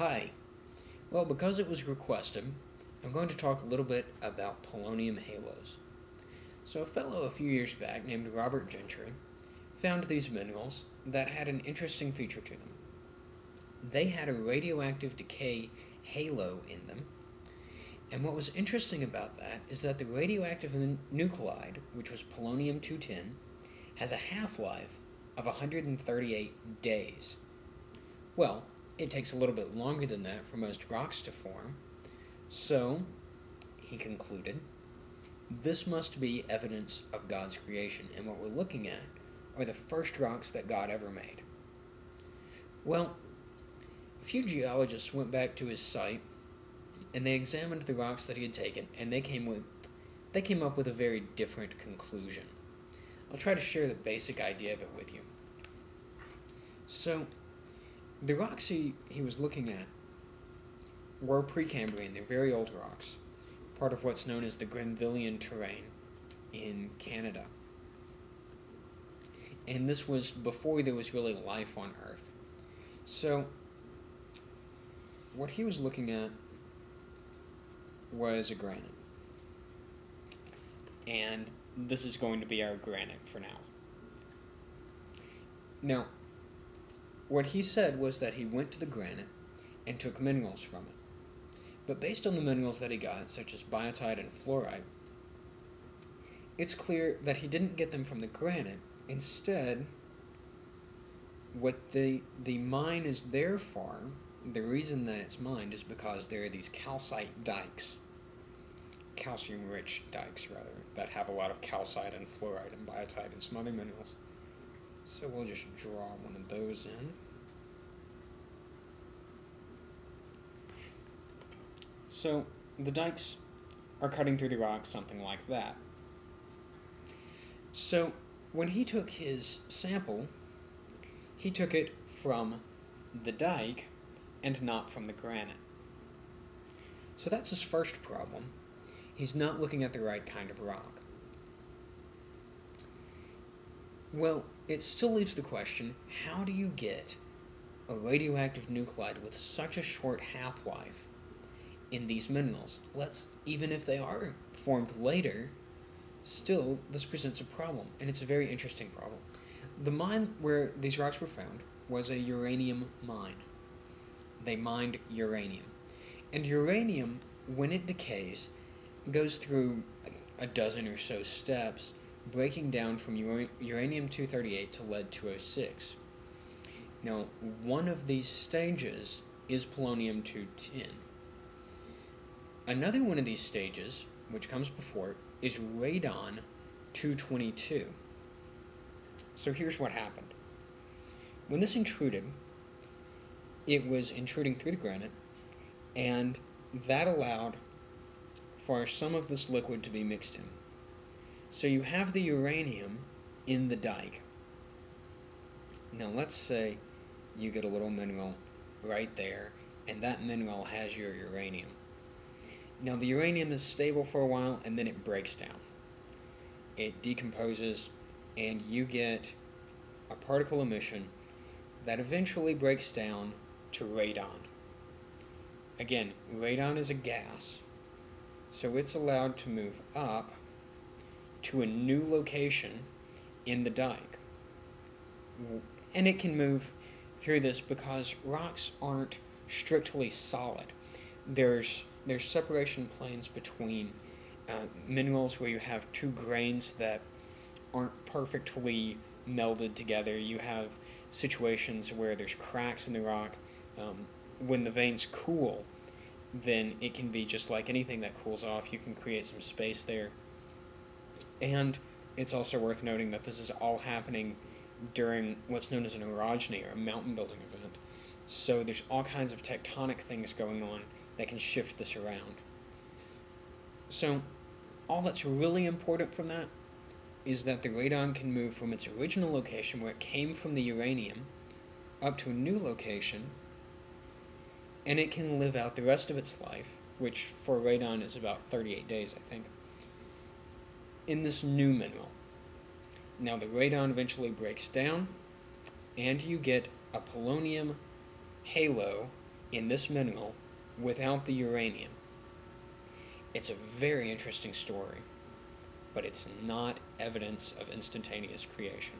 Hi. Well, because it was requested, I'm going to talk a little bit about polonium halos. So a fellow a few years back named Robert Gentry found these minerals that had an interesting feature to them. They had a radioactive decay halo in them, and what was interesting about that is that the radioactive nuclide, which was polonium-210, has a half-life of 138 days. Well, it takes a little bit longer than that for most rocks to form, so he concluded, this must be evidence of God's creation, and what we're looking at are the first rocks that God ever made. Well, a few geologists went back to his site, and they examined the rocks that he had taken, and they came up with a very different conclusion. I'll try to share the basic idea of it with you. So, the rocks he was looking at were Precambrian. They're very old rocks, part of what's known as the Grenvillian terrain in Canada. And this was before there was really life on Earth. So, what he was looking at was a granite. And this is going to be our granite for now. Now, what he said was that he went to the granite and took minerals from it. But based on the minerals that he got, such as biotite and fluorite, it's clear that he didn't get them from the granite. Instead, what the mine is there for, the reason that it's mined is because there are these calcite dikes, calcium-rich dikes, rather, that have a lot of calcite and fluorite and biotite and some other minerals. So we'll just draw one of those in. So the dikes are cutting through the rock, something like that. So when he took his sample, he took it from the dike and not from the granite. So that's his first problem. He's not looking at the right kind of rock. Well, it still leaves the question, how do you get a radioactive nuclide with such a short half-life in these minerals? Even if they are formed later, still this presents a problem, and it's a very interesting problem. The mine where these rocks were found was a uranium mine. They mined uranium. And uranium, when it decays, goes through a dozen or so steps, breaking down from uranium-238 to lead-206. Now, one of these stages is polonium-210. Another one of these stages, which comes before, is radon-222. So here's what happened. When this intruded, it was intruding through the granite, and that allowed for some of this liquid to be mixed in. So you have the uranium in the dike. Now let's say you get a little mineral right there, and that mineral has your uranium. Now the uranium is stable for a while, and then it breaks down. It decomposes, and you get a particle emission that eventually breaks down to radon. Again, radon is a gas, so it's allowed to move up to a new location in the dike. And it can move through this because rocks aren't strictly solid. There's separation planes between minerals where you have two grains that aren't perfectly melded together. You have situations where there's cracks in the rock. When the veins cool, then it can be just like anything that cools off. You can create some space there. And it's also worth noting that this is all happening during what's known as an orogeny, or a mountain building event. So there's all kinds of tectonic things going on that can shift this around. So all that's really important from that is that the radon can move from its original location where it came from the uranium up to a new location, and it can live out the rest of its life, which for radon is about 38 days, I think, in this new mineral. Now the radon eventually breaks down, and you get a polonium halo in this mineral without the uranium. It's a very interesting story, but it's not evidence of instantaneous creation.